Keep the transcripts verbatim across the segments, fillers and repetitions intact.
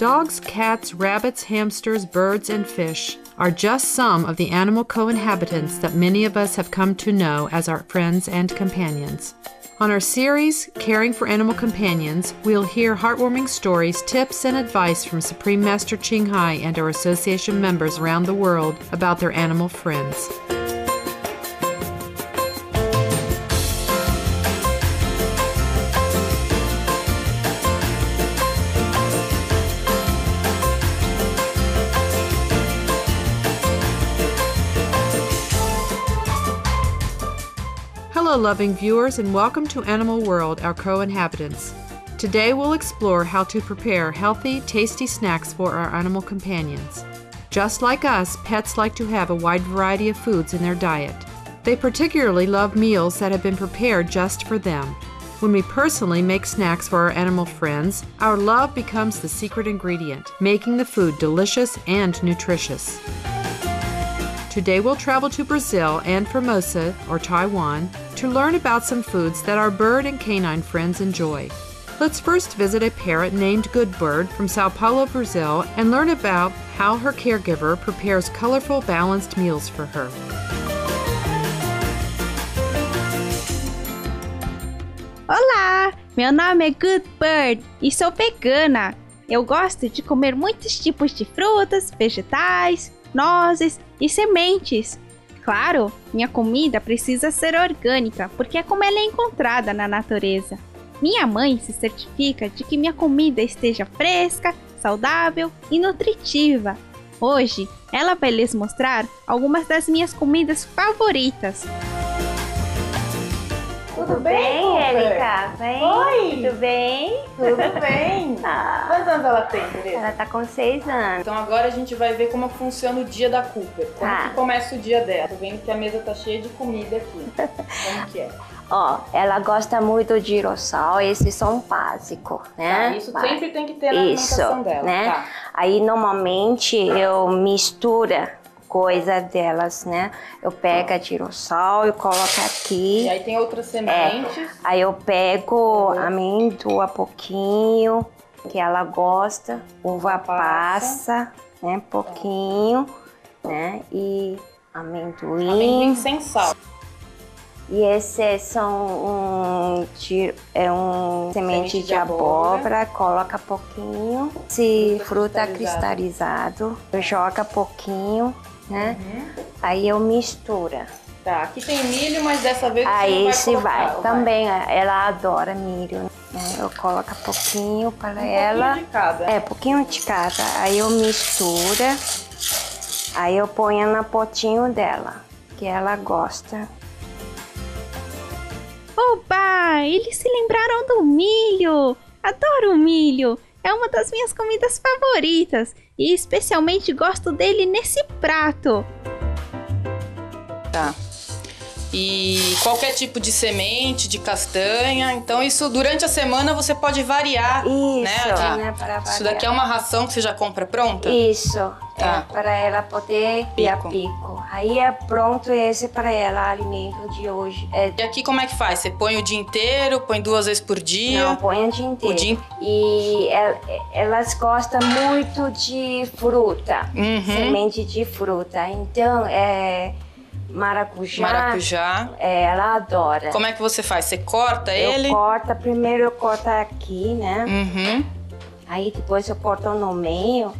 Dogs, cats, rabbits, hamsters, birds, and fish are just some of the animal co-inhabitants that many of us have come to know as our friends and companions. On our series, Caring for Animal Companions, we'll hear heartwarming stories, tips, and advice from Supreme Master Ching Hai and our association members around the world about their animal friends. Hello, loving viewers, and welcome to Animal World, our co-inhabitants. Today we'll explore how to prepare healthy, tasty snacks for our animal companions. Just like us, pets like to have a wide variety of foods in their diet. They particularly love meals that have been prepared just for them. When we personally make snacks for our animal friends, our love becomes the secret ingredient, making the food delicious and nutritious. Today we'll travel to Brazil and Formosa, or Taiwan, to learn about some foods that our bird and canine friends enjoy. Let's first visit a parrot named Good Bird from São Paulo, Brazil, and learn about how her caregiver prepares colorful, balanced meals for her. Olá! Meu nome é Good Bird e sou vegana. Eu gosto de comer muitos tipos de frutas, vegetais, nozes e sementes. Claro, minha comida precisa ser orgânica, porque é como ela é encontrada na natureza. Minha mãe se certifica de que minha comida esteja fresca, saudável e nutritiva. Hoje, ela vai lhes mostrar algumas das minhas comidas favoritas. Tudo bem, Erika? Bem? Oi! Tudo bem? Tudo bem! Ah. Quantos anos ela tem, Tereza? Ela tá com seis anos. Então agora a gente vai ver como funciona o dia da Cooper. Como ah. que começa o dia dela? Tô vendo que a mesa tá cheia de comida aqui. Como que é? Ó, oh, ela gosta muito de roçal, esses são básicos, né? Tá, isso Vai. sempre tem que ter na isso, alimentação dela, né? Tá. Aí normalmente eu misturo coisa delas, né? Eu pego a girassol e coloco aqui. E aí tem outras sementes. É. Aí eu pego amêndoa pouquinho, que ela gosta. Uva passa, passa né? Pouquinho, né? E amendoim. Amendoim sem sal. E esses são um, é um semente, semente de abóbora, abóbora, coloca pouquinho. Se fruta cristalizado, joga pouquinho. Né? Uhum. Aí eu mistura. Tá, aqui tem milho, mas dessa vez aí você não vai, colocar, vai. Também vai. Ela adora milho. Né? Eu coloco pouquinho para um pouquinho ela. De cada. É, pouquinho de cada. Aí eu mistura. Aí eu ponho no potinho dela, que ela gosta. Oba! Eles se lembraram do milho. Adoro milho. É uma das minhas comidas favoritas. E especialmente gosto dele nesse prato. Tá. E qualquer tipo de semente, de castanha. Então isso durante a semana você pode variar. Isso, né? Tá. Né, para variar. Isso daqui é uma ração que você já compra pronta? Isso. Tá. É para ela poder pico. ir a pico. Aí é pronto esse para ela, alimento de hoje. É... E aqui como é que faz? Você põe o dia inteiro? Põe duas vezes por dia? Não, põe o dia inteiro. O dia... E elas gostam muito de fruta. Uhum. Semente de fruta. Então é... Maracujá, Maracujá. É, ela adora. Como é que você faz? Você corta eu ele? Eu corto, primeiro eu corto aqui, né? Uhum. Aí depois eu corto no meio,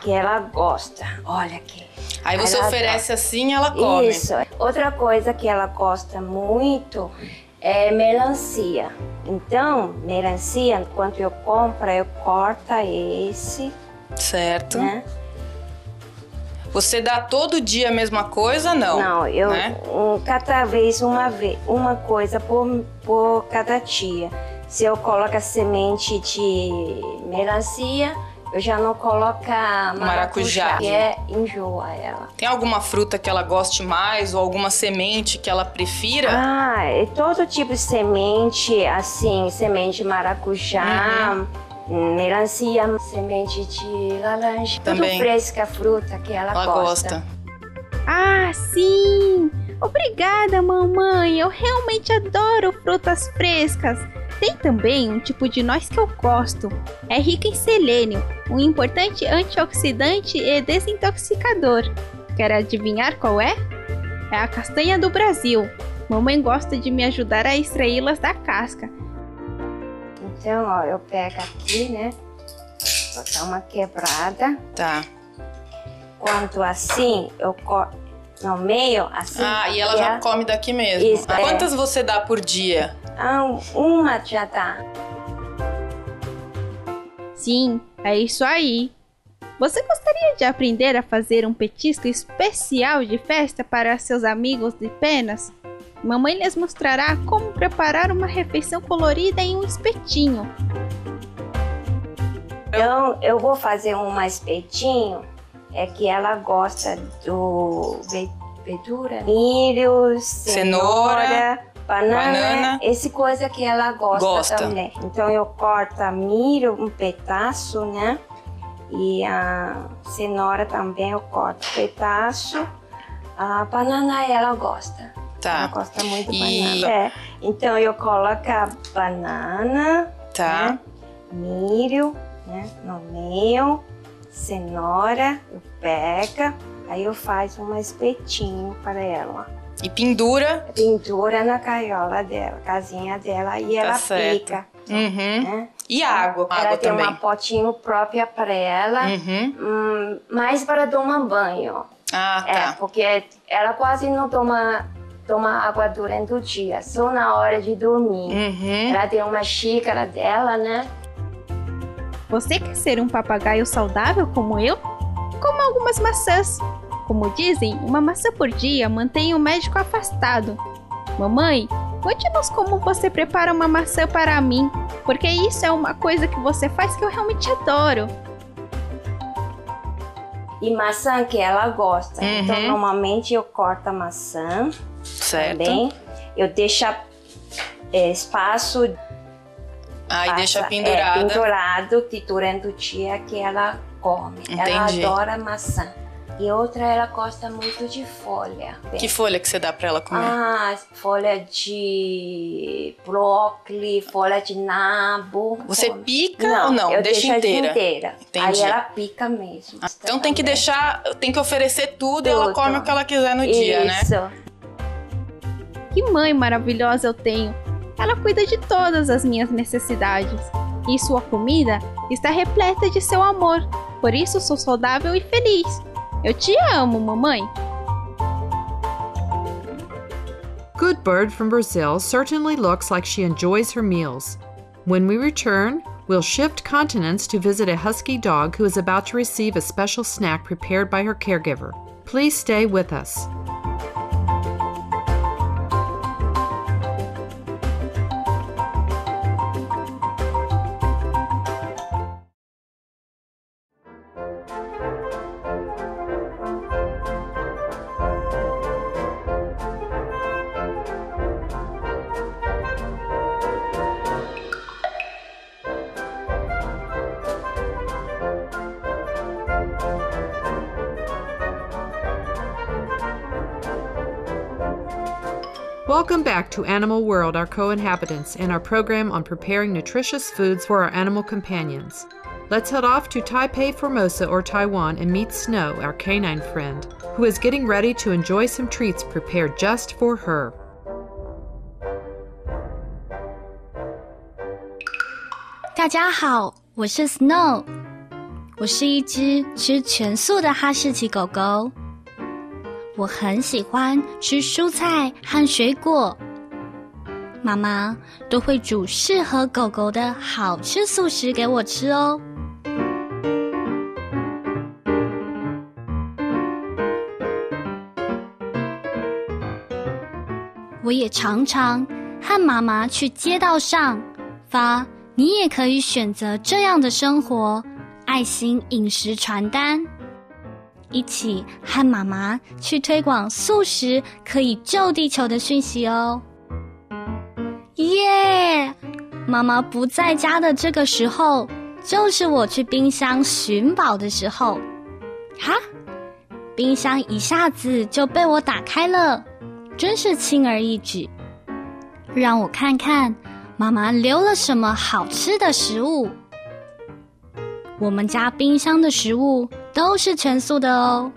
que ela gosta, olha aqui. Aí você ela oferece gosta. assim, ela come. Isso. Outra coisa que ela gosta muito é melancia. Então, melancia, quando eu compro, eu corto esse. Certo. Né? Você dá todo dia a mesma coisa, não? Não, eu né? um, cada vez uma, vez, uma coisa por, por cada dia. Se eu coloco a semente de melancia, eu já não coloco maracujá, maracujá, que é enjoa ela. Tem alguma fruta que ela goste mais ou alguma semente que ela prefira? Ah, é todo tipo de semente, assim, semente de maracujá. Uhum. Melancia, semente de laranja, também. Tudo fresca, fruta que ela, ela gosta. gosta. Ah, sim! Obrigada, mamãe! Eu realmente adoro frutas frescas. Tem também um tipo de noz que eu gosto. É rico em selênio, um importante antioxidante e desintoxicador. Quer adivinhar qual é? É a castanha do Brasil. Mamãe gosta de me ajudar a extraí-las da casca. Então, ó, eu pego aqui, né? Vou dar uma quebrada. Tá. Quando assim, eu corto no meio, assim. Ah, e ela já come daqui mesmo. Isso, ah, é. Quantas você dá por dia? Ah, uma já dá. Sim, é isso aí. Você gostaria de aprender a fazer um petisco especial de festa para seus amigos de penas? Mamãe lhes mostrará como preparar uma refeição colorida em um espetinho. Então, eu vou fazer um espetinho. É que ela gosta do verdura, milho, cenoura, cenoura banana, banana, essa coisa que ela gosta, gosta também. Então eu corto milho um pedaço, né? E a cenoura também eu corto um pedaço. A banana ela gosta. Tá. Ela gosta muito de banana. É. Então eu coloco a banana, tá, né? Milho, né? No meio. Cenoura, eu pego, aí eu faço um espetinho para ela. E pendura? Pendura na caiola dela, casinha dela, e tá ela pica. Uhum. Né? E água? Ela água tem também. Uma potinho própria para ela, uhum. hum, mais para tomar banho. Ah, tá. É, porque ela quase não toma, toma água durante o dia, só na hora de dormir. Uhum. Ela tem uma xícara dela, né? Você quer ser um papagaio saudável como eu? Coma algumas maçãs. Como dizem, uma maçã por dia mantém o médico afastado. Mamãe, conte-nos como você prepara uma maçã para mim, porque isso é uma coisa que você faz que eu realmente adoro. E maçã que ela gosta. Uhum. Então, normalmente eu corto a maçã. Certo. Também. Eu deixo é, espaço... Aí ah, deixa pendurada. É, pendurado que durante o dia que ela come. Entendi. Ela adora maçã. E outra, ela gosta muito de folha. Que folha que você dá pra ela comer? Ah, folha de brócolis, folha de nabo. Você come. Pica não, ou não? Eu deixa inteira. inteira. Entendi. Aí ela pica mesmo. Ah, então tem que deixar, tem que oferecer tudo, tudo. E ela come o que ela quiser no Isso. dia, né? Isso. Que mãe maravilhosa eu tenho. Ela cuida de todas as minhas necessidades. E sua comida está repleta de seu amor. Por isso sou saudável e feliz. Eu te amo, mamãe. Good Bird from Brazil certainly looks like she enjoys her meals. When we return, we'll shift continents to visit a husky dog who is about to receive a special snack prepared by her caregiver. Please stay with us. Welcome back to Animal World, our co-inhabitants, and our program on preparing nutritious foods for our animal companions. Let's head off to Taipei, Formosa, or Taiwan, and meet Snow, our canine friend, who is getting ready to enjoy some treats prepared just for her. Hello, Snow. I'm 我很喜欢吃蔬菜和水果 一起和妈妈去推广素食可以救地球的讯息哦 耶！妈妈不在家的这个时候，就是我去冰箱寻宝的时候。哈！冰箱一下子就被我打开了，真是轻而易举。让我看看妈妈留了什么好吃的食物？我们家冰箱的食物都是全素的哦，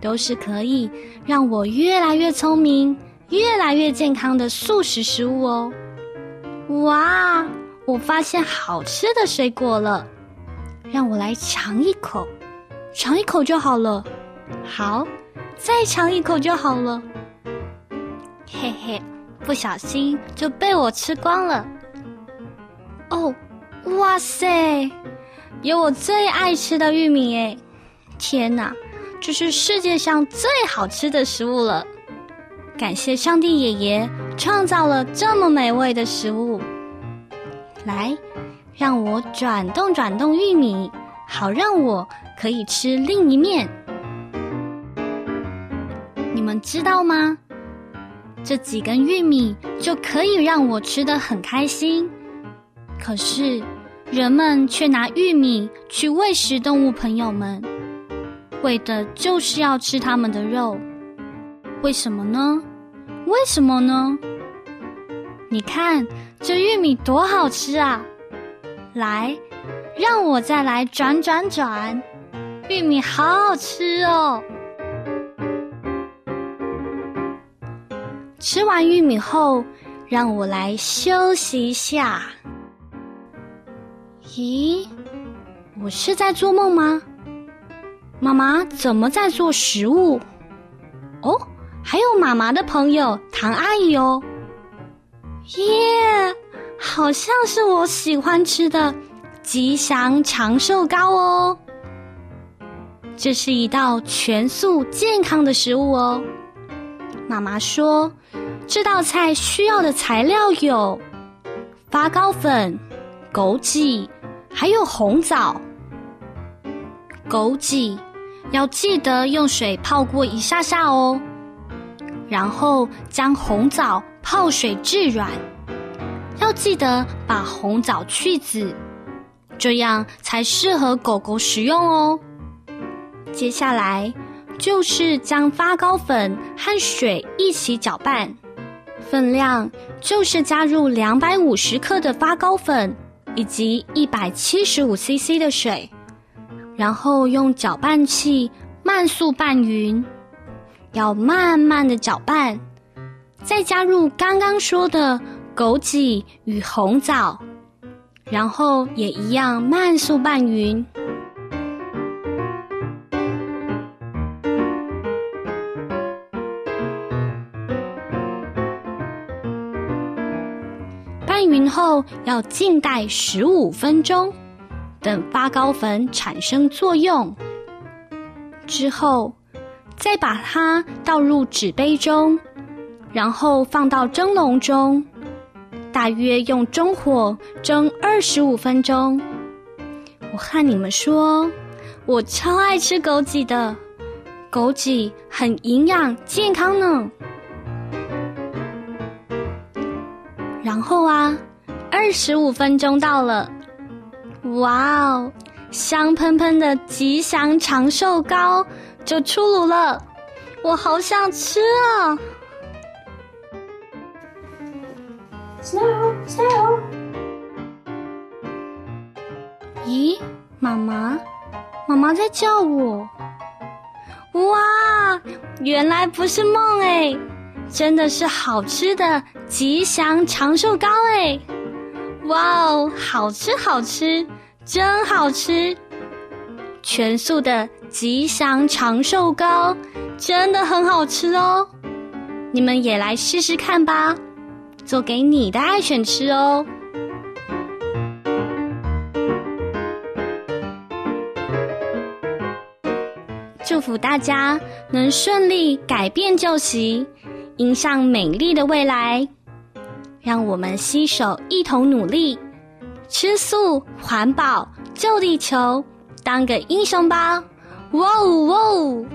都是可以让我越来越聪明、越来越健康的素食食物哦。哇，我发现好吃的水果了，让我来尝一口，尝一口就好了。好，再尝一口就好了。嘿嘿，不小心就被我吃光了。哦，哇塞！有我最爱吃的玉米诶，天哪，这是世界上最好吃的食物了！感谢上帝爷爷创造了这么美味的食物。来，让我转动转动玉米，好让我可以吃另一面。你们知道吗？这几根玉米就可以让我吃得很开心。可是人们却拿玉米去喂食动物朋友们，为的就是要吃它们的肉。为什么呢？为什么呢？你看，这玉米多好吃啊！来，让我再来转转转，玉米好好吃哦！吃完玉米后，让我来休息一下。咦，我是在做梦吗？妈妈怎么在做食物？哦，还有妈妈的朋友唐阿姨哦。耶，好像是我喜欢吃的吉祥长寿糕哦。这是一道全素健康的食物哦。妈妈说，这道菜需要的材料有发糕粉、枸杞。还有红枣，枸杞要记得用水泡过一下下哦，然后将红枣泡水至软，要记得把红枣去籽，这样才适合狗狗食用哦。接下来就是将发糕粉和水一起搅拌，分量就是加入两百五十克的发糕粉以及 一百七十五 C C 的水，然后用搅拌器慢速拌匀，要慢慢的搅拌，再加入刚刚说的枸杞与红枣，然后也一样慢速拌匀。拌匀后要静待十五分钟，等发糕粉产生作用之后，再把它倒入纸杯中，然后放到蒸笼中，大约用中火蒸二十五分钟。我和你们说，我超爱吃枸杞的，枸杞很营养健康呢。然后啊，二十五分钟到了，哇哦，香喷喷的吉祥长寿糕就出炉了，我好想吃啊 ！Snow Snow， 咦，妈妈，妈妈在叫我，哇，原来不是梦哎，真的是好吃的。吉祥长寿糕哎，哇哦，好吃好吃，真好吃！全素的吉祥长寿糕真的很好吃哦，你们也来试试看吧，做给你的爱犬吃哦。祝福大家能顺利改变旧习，迎向美丽的未来。让我们携手一同努力，吃素环保救地球，当个英雄吧！哇哦哇哦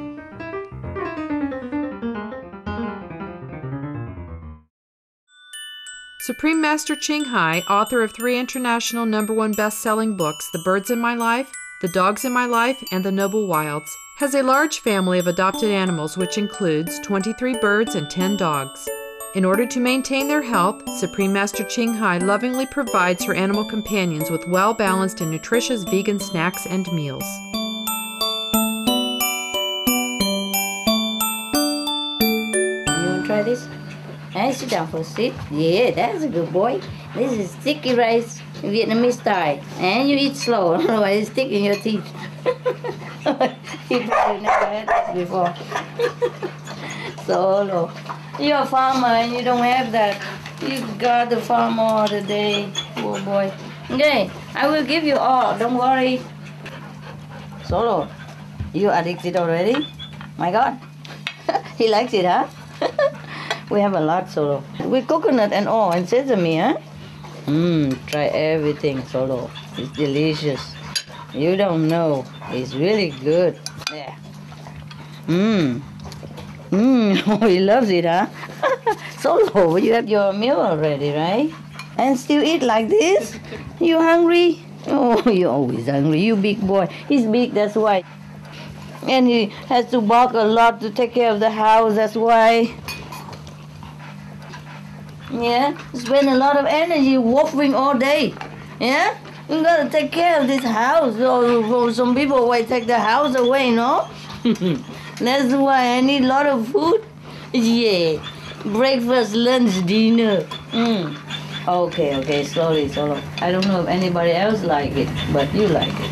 ！Supreme Master Ching Hai, author of three international number one best-selling books, The Birds in My Life, The Dogs in My Life, and The Noble Wilds, has a large family of adopted animals which includes twenty-three birds and ten dogs. In order to maintain their health, Supreme Master Ching Hai lovingly provides her animal companions with well-balanced and nutritious vegan snacks and meals. You want to try this? Hey, sit down for a seat. Yeah, that's a good boy. This is sticky rice, Vietnamese style. And you eat slow, otherwise it's stick in your teeth. You probably never had this before. So low. You're a farmer and you don't have that. You've got the farm all the day, poor boy. Okay, I will give you all, don't worry. Solo, you addicted already? My God. He likes it, huh? We have a lot, Solo. With coconut and all, and sesame, huh? Mmm, try everything, Solo. It's delicious. You don't know. It's really good. Yeah. Mmm. Mmm. Oh, he loves it, huh? Solo, you have your meal already, right? And still eat like this? You hungry? Oh, you're always hungry. You big boy. He's big, that's why. And he has to bark a lot to take care of the house, that's why. Yeah, spend a lot of energy walking all day. Yeah, you gotta take care of this house. Or some people always take the house away, no? That's why I need a lot of food. Yeah, breakfast, lunch, dinner. Mm. Okay, okay, slowly, slowly. I don't know if anybody else like it, but you like it.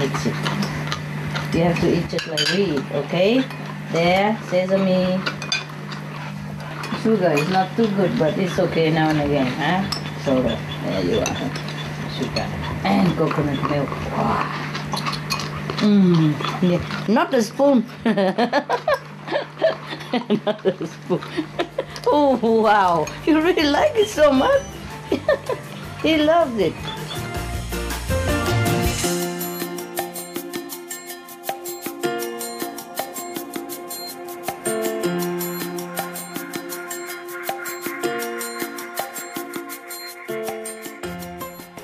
Mix it. You have to eat just like we eat, okay? There, sesame. Sugar is not too good, but it's okay now and again, huh? So, there you are. Sugar and coconut milk. Wow. Mm, yeah. Not a spoon. Not a spoon. Oh, wow. You really like it so much. He loves it.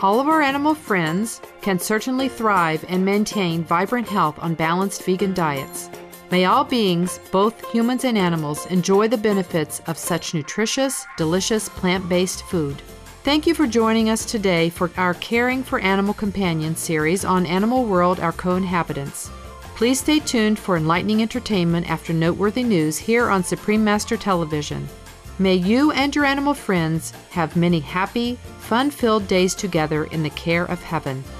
All of our animal friends can certainly thrive and maintain vibrant health on balanced vegan diets. May all beings, both humans and animals, enjoy the benefits of such nutritious, delicious plant-based food. Thank you for joining us today for our Caring for Animal Companions series on Animal World, our co-inhabitants. Please stay tuned for enlightening entertainment after noteworthy news here on Supreme Master Television. May you and your animal friends have many happy, fun-filled days together in the care of heaven.